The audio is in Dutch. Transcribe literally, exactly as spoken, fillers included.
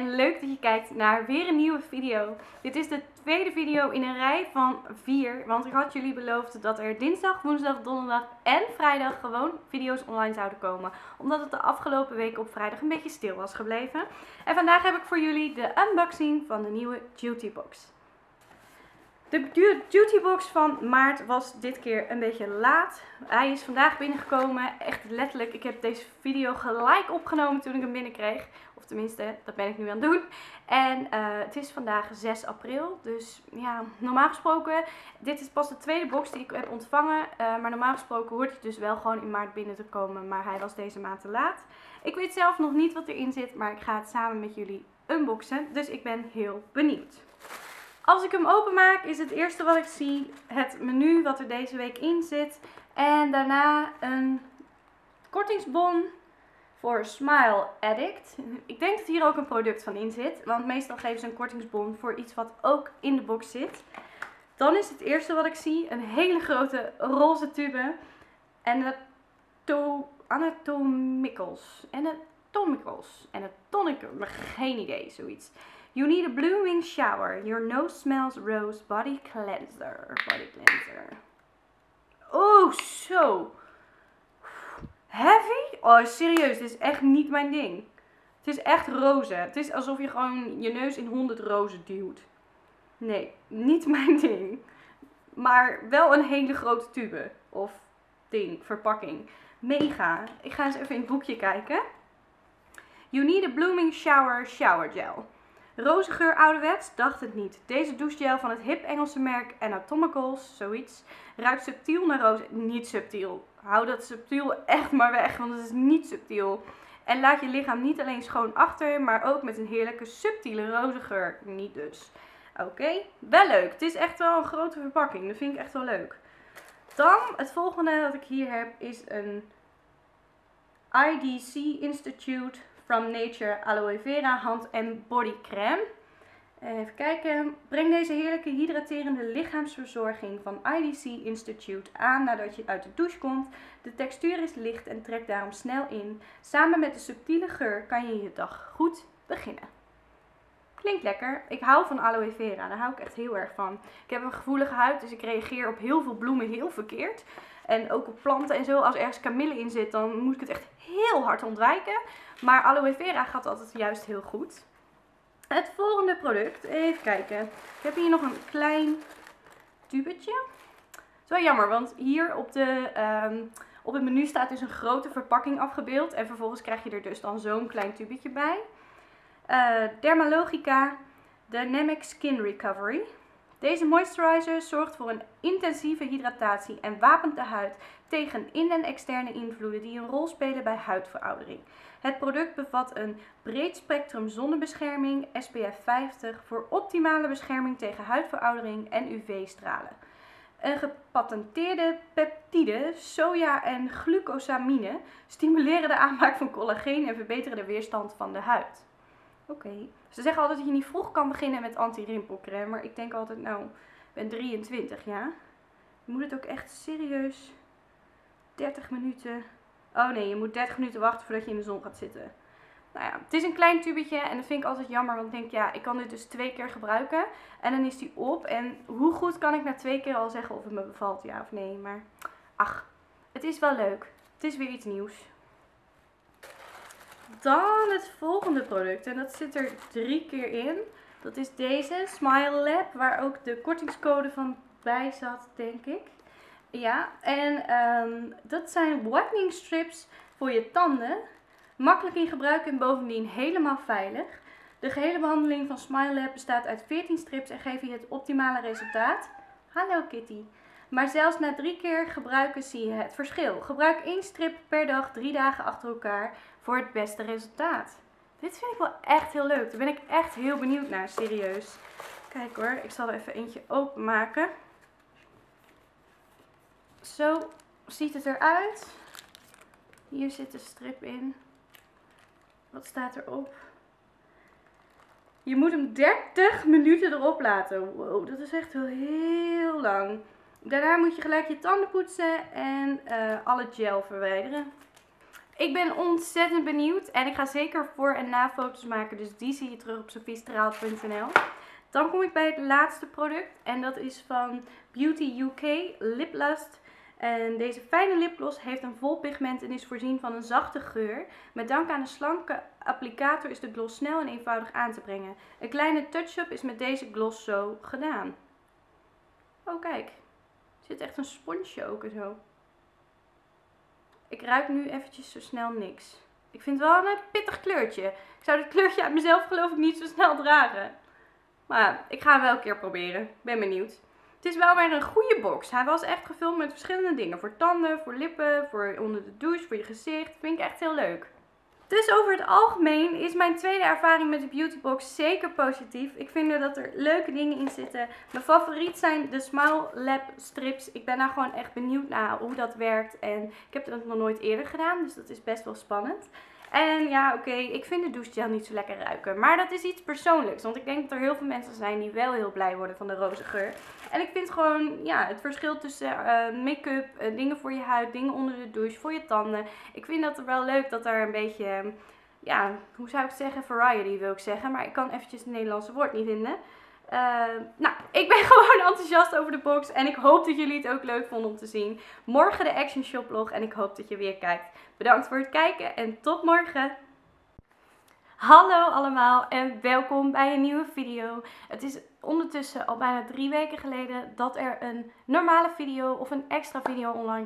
en leuk dat je kijkt naar weer een nieuwe video. Dit is de tweede video in een rij van vier, want ik had jullie beloofd dat er dinsdag, woensdag, donderdag en vrijdag gewoon video's online zouden komen. Omdat het de afgelopen week op vrijdag een beetje stil was gebleven. En vandaag heb ik voor jullie de unboxing van de nieuwe Beautybox. De Beautybox van maart was dit keer een beetje laat. Hij is vandaag binnengekomen. Echt letterlijk, ik heb deze video gelijk opgenomen toen ik hem binnenkreeg. Of tenminste, dat ben ik nu aan het doen. En uh, het is vandaag zes april. Dus ja, normaal gesproken, dit is pas de tweede box die ik heb ontvangen. Uh, maar normaal gesproken hoort het dus wel gewoon in maart binnen te komen. Maar hij was deze maand te laat. Ik weet zelf nog niet wat erin zit, maar ik ga het samen met jullie unboxen. Dus ik ben heel benieuwd. Als ik hem openmaak is het eerste wat ik zie het menu wat er deze week in zit. En daarna een kortingsbon voor Smile Addict. Ik denk dat hier ook een product van in zit. Want meestal geven ze een kortingsbon voor iets wat ook in de box zit. Dan is het eerste wat ik zie een hele grote roze tube. En de Anatomicals. En de Atomicals. En de Tonicals. Maar geen idee, zoiets. You need a blooming shower. Your nose smells rose. Body cleanser. Body cleanser. Oh, zo. Heavy? Oh, serieus. Dit is echt niet mijn ding. Het is echt roze. Het is alsof je gewoon je neus in honderd rozen duwt. Nee, niet mijn ding. Maar wel een hele grote tube. Of ding, verpakking. Mega. Ik ga eens even in het boekje kijken. You need a blooming shower shower gel. Roze geur ouderwets, dacht het niet. Deze douchegel van het hip Engelse merk Anatomicals, zoiets, ruikt subtiel naar roze. Niet subtiel. Hou dat subtiel echt maar weg, want het is niet subtiel. En laat je lichaam niet alleen schoon achter, maar ook met een heerlijke subtiele roze geur. Niet dus. Oké, okay. Wel leuk. Het is echt wel een grote verpakking. Dat vind ik echt wel leuk. Dan, het volgende dat ik hier heb is een I D C Institute From Nature Aloe Vera Hand en Body Crème. Even kijken. Breng deze heerlijke hydraterende lichaamsverzorging van I D C Institute aan nadat je uit de douche komt. De textuur is licht en trekt daarom snel in. Samen met de subtiele geur kan je je dag goed beginnen. Klinkt lekker. Ik hou van aloe vera. Daar hou ik echt heel erg van. Ik heb een gevoelige huid, dus ik reageer op heel veel bloemen heel verkeerd. En ook op planten en zo. Als ergens kamille in zit, dan moet ik het echt heel hard ontwijken. Maar aloe vera gaat altijd juist heel goed. Het volgende product. Even kijken. Ik heb hier nog een klein tubetje. Het is wel jammer, want hier op de... Um, op het menu staat dus een grote verpakking afgebeeld. En vervolgens krijg je er dus dan zo'n klein tubetje bij. Uh, Dermalogica Dynamic Skin Recovery. Deze moisturizer zorgt voor een intensieve hydratatie en wapent de huid tegen in- en externe invloeden die een rol spelen bij huidveroudering. Het product bevat een breed spectrum zonnebescherming S P F vijftig voor optimale bescherming tegen huidveroudering en U V-stralen. Een gepatenteerde peptide, soja en glucosamine stimuleren de aanmaak van collageen en verbeteren de weerstand van de huid. Oké. Okay. Ze zeggen altijd dat je niet vroeg kan beginnen met anti-rimpelcrème. Maar ik denk altijd, nou, ik ben drieëntwintig, ja. Je moet het ook echt serieus dertig minuten... Oh nee, je moet dertig minuten wachten voordat je in de zon gaat zitten. Nou ja, het is een klein tubetje en dat vind ik altijd jammer. Want ik denk, ja, ik kan dit dus twee keer gebruiken. En dan is die op. En hoe goed kan ik na twee keer al zeggen of het me bevalt, ja of nee. Maar ach, het is wel leuk. Het is weer iets nieuws. Dan het volgende product. En dat zit er drie keer in. Dat is deze, Smile Lab. Waar ook de kortingscode van bij zat, denk ik. Ja, en um, dat zijn whitening strips voor je tanden. Makkelijk in gebruik en bovendien helemaal veilig. De gehele behandeling van Smile Lab bestaat uit veertien strips en geeft je het optimale resultaat. Hallo Kitty. Maar zelfs na drie keer gebruiken zie je het verschil. Gebruik één strip per dag, drie dagen achter elkaar voor het beste resultaat. Dit vind ik wel echt heel leuk. Daar ben ik echt heel benieuwd naar, serieus. Kijk hoor, ik zal er even eentje openmaken. Zo ziet het eruit. Hier zit de strip in. Wat staat erop? Je moet hem dertig minuten erop laten. Wow, dat is echt wel heel lang. Daarna moet je gelijk je tanden poetsen en uh, alle gel verwijderen. Ik ben ontzettend benieuwd en ik ga zeker voor- en na-foto's maken. Dus die zie je terug op sophie straalt punt n l. Dan kom ik bij het laatste product en dat is van Beauty U K Lip Lust. En deze fijne lipgloss heeft een vol pigment en is voorzien van een zachte geur. Met dank aan de slanke applicator is de gloss snel en eenvoudig aan te brengen. Een kleine touch-up is met deze gloss zo gedaan. Oh kijk, er zit echt een sponsje ook en zo. Ik ruik nu eventjes zo snel niks. Ik vind het wel een pittig kleurtje. Ik zou dit kleurtje uit mezelf geloof ik niet zo snel dragen. Maar ik ga hem wel een keer proberen. Ik ben benieuwd. Het is wel weer een goede box. Hij was echt gevuld met verschillende dingen. Voor tanden, voor lippen, voor onder de douche, voor je gezicht. Vind ik echt heel leuk. Dus over het algemeen is mijn tweede ervaring met de Beautybox zeker positief. Ik vind dat er leuke dingen in zitten. Mijn favoriet zijn de Smile Lab strips. Ik ben daar gewoon echt benieuwd naar hoe dat werkt. En ik heb dat nog nooit eerder gedaan, dus dat is best wel spannend. En ja, oké, okay, ik vind de douchegel niet zo lekker ruiken. Maar dat is iets persoonlijks, want ik denk dat er heel veel mensen zijn die wel heel blij worden van de roze geur. En ik vind gewoon, ja, het verschil tussen uh, make-up, uh, dingen voor je huid, dingen onder de douche, voor je tanden. Ik vind dat wel leuk dat er een beetje, uh, ja, hoe zou ik zeggen, variety wil ik zeggen. Maar ik kan eventjes het Nederlandse woord niet vinden. Uh, nou, ik ben gewoon enthousiast over de box en ik hoop dat jullie het ook leuk vonden om te zien. Morgen de Action Shop vlog en ik hoop dat je weer kijkt. Bedankt voor het kijken en tot morgen! Hallo allemaal en welkom bij een nieuwe video. Het is ondertussen al bijna drie weken geleden dat er een normale video of een extra video online